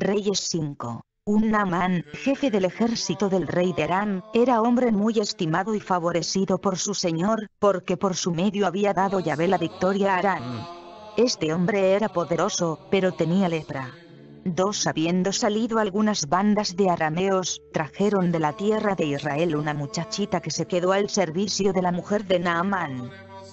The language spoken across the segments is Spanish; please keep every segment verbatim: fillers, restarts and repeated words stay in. Reyes cinco. Un Naamán, jefe del ejército del rey de Aram, era hombre muy estimado y favorecido por su señor, porque por su medio había dado Yahvé la victoria a Aram. Este hombre era poderoso, pero tenía lepra. Dos habiendo salido algunas bandas de arameos, trajeron de la tierra de Israel una muchachita que se quedó al servicio de la mujer de Naamán.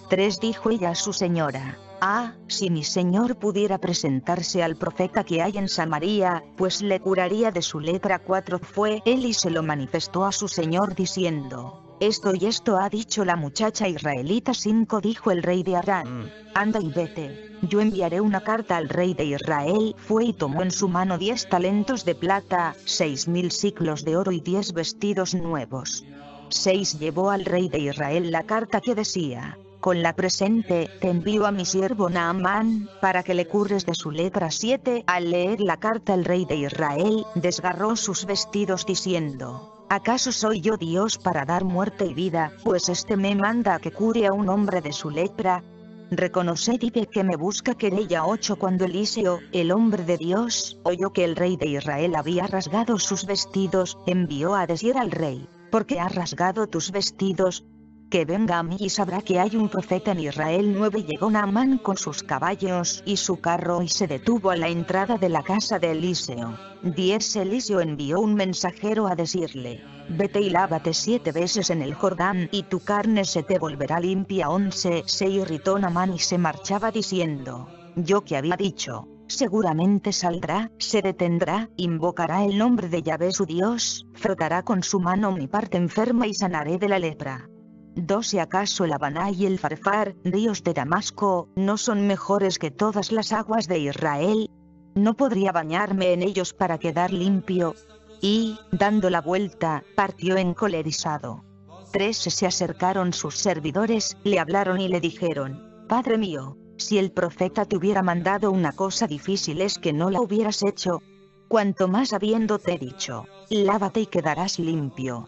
Tres dijo ella a su señora: «Ah, si mi señor pudiera presentarse al profeta que hay en Samaría, pues le curaría de su lepra». Cuatro fue él y se lo manifestó a su señor diciendo: «Esto y esto ha dicho la muchacha israelita». Cinco Dijo el rey de Aram: «Anda y vete, yo enviaré una carta al rey de Israel». Fue y tomó en su mano diez talentos de plata, seis mil siclos de oro y diez vestidos nuevos. Seis Llevó al rey de Israel la carta que decía: «Con la presente, te envío a mi siervo Naamán, para que le cures de su lepra». siete Al leer la carta el rey de Israel desgarró sus vestidos diciendo: «¿Acaso soy yo Dios para dar muerte y vida, pues este me manda a que cure a un hombre de su lepra? Reconoced y ved que me busca querella». ocho Cuando Eliseo, el hombre de Dios, oyó que el rey de Israel había rasgado sus vestidos, envió a decir al rey: «¿Por qué has rasgado tus vestidos? Que venga a mí y sabrá que hay un profeta en Israel». nueve Llegó Naamán con sus caballos y su carro y se detuvo a la entrada de la casa de Eliseo. diez Eliseo envió un mensajero a decirle: «Vete y lávate siete veces en el Jordán y tu carne se te volverá limpia». once Se irritó Naamán y se marchaba diciendo: «Yo que había dicho, seguramente saldrá, se detendrá, invocará el nombre de Yahvé su Dios, frotará con su mano mi parte enferma y sanaré de la lepra». doce ¿Acaso el Abaná y el Farfar, ríos de Damasco, no son mejores que todas las aguas de Israel? ¿No podría bañarme en ellos para quedar limpio?». Y, dando la vuelta, partió encolerizado. trece Se acercaron sus servidores, le hablaron y le dijeron: «Padre mío, si el profeta te hubiera mandado una cosa difícil es que no la hubieras hecho. Cuanto más habiéndote dicho: lávate y quedarás limpio».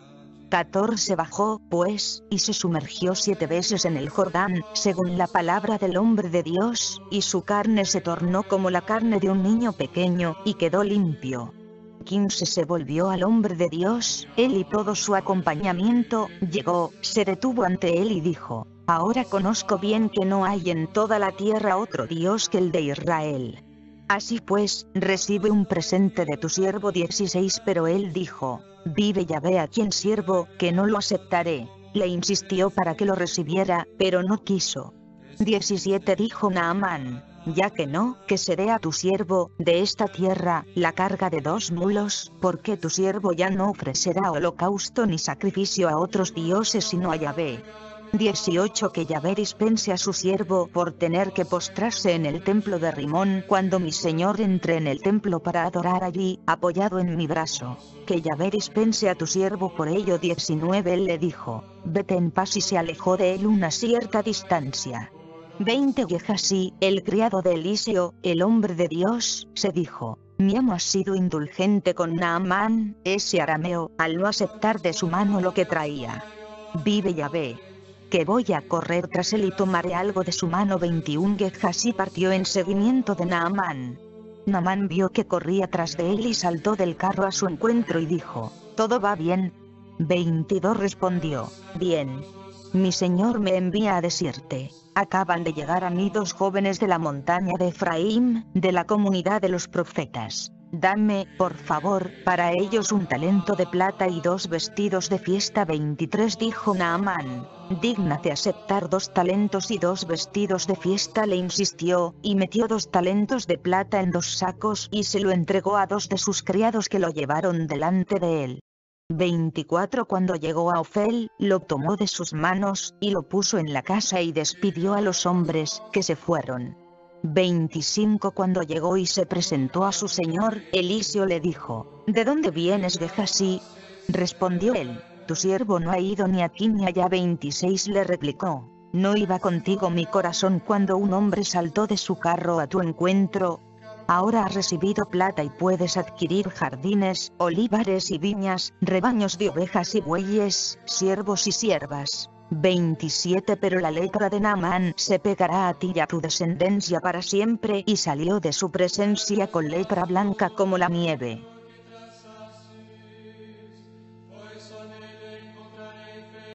catorce Bajó, pues, y se sumergió siete veces en el Jordán, según la palabra del hombre de Dios, y su carne se tornó como la carne de un niño pequeño, y quedó limpio. quince Se volvió al hombre de Dios, él y todo su acompañamiento, llegó, se detuvo ante él y dijo: «Ahora conozco bien que no hay en toda la tierra otro Dios que el de Israel. Así pues, recibe un presente de tu siervo». dieciséis Pero él dijo: «Vive Yahvé a quien sirvo, que no lo aceptaré». Le insistió para que lo recibiera, pero no quiso. diecisiete Dijo Naamán: «Ya que no, que seré a tu siervo, de esta tierra, la carga de dos mulos, porque tu siervo ya no ofrecerá holocausto ni sacrificio a otros dioses sino a Yahvé». dieciocho Que Yahvé dispense a su siervo por tener que postrarse en el templo de Rimón cuando mi señor entre en el templo para adorar allí, apoyado en mi brazo. Que Yahvé dispense a tu siervo por ello. diecinueve Él le dijo: «Vete en paz», y se alejó de él una cierta distancia. veinte Guejazí, el criado de Eliseo, el hombre de Dios, se dijo: «Mi amo ha sido indulgente con Naamán, ese arameo, al no aceptar de su mano lo que traía. Vive Yahvé, que voy a correr tras él y tomaré algo de su mano». veintiuno Guejazí partió en seguimiento de Naamán. Naamán vio que corría tras de él y saltó del carro a su encuentro y dijo: «¿Todo va bien?». veintidós Respondió: «Bien. Mi señor me envía a decirte: acaban de llegar a mí dos jóvenes de la montaña de Efraín, de la comunidad de los profetas. Dame, por favor, para ellos un talento de plata y dos vestidos de fiesta». veintitrés Dijo Naamán: «Dígnate aceptar dos talentos y dos vestidos de fiesta». Le insistió, y metió dos talentos de plata en dos sacos y se lo entregó a dos de sus criados que lo llevaron delante de él. veinticuatro Cuando llegó a Ophel, lo tomó de sus manos y lo puso en la casa y despidió a los hombres, que se fueron. veinticinco Cuando llegó y se presentó a su señor, Eliseo le dijo: «¿De dónde vienes, Guejazí?». Respondió él: «Tu siervo no ha ido ni aquí ni allá». veintiséis Le replicó: «¿No iba contigo mi corazón cuando un hombre saltó de su carro a tu encuentro? Ahora has recibido plata y puedes adquirir jardines, olivares y viñas, rebaños de ovejas y bueyes, siervos y siervas. veintisiete Pero la lepra de Naamán se pegará a ti y a tu descendencia para siempre. Y salió de su presencia con lepra blanca como la nieve.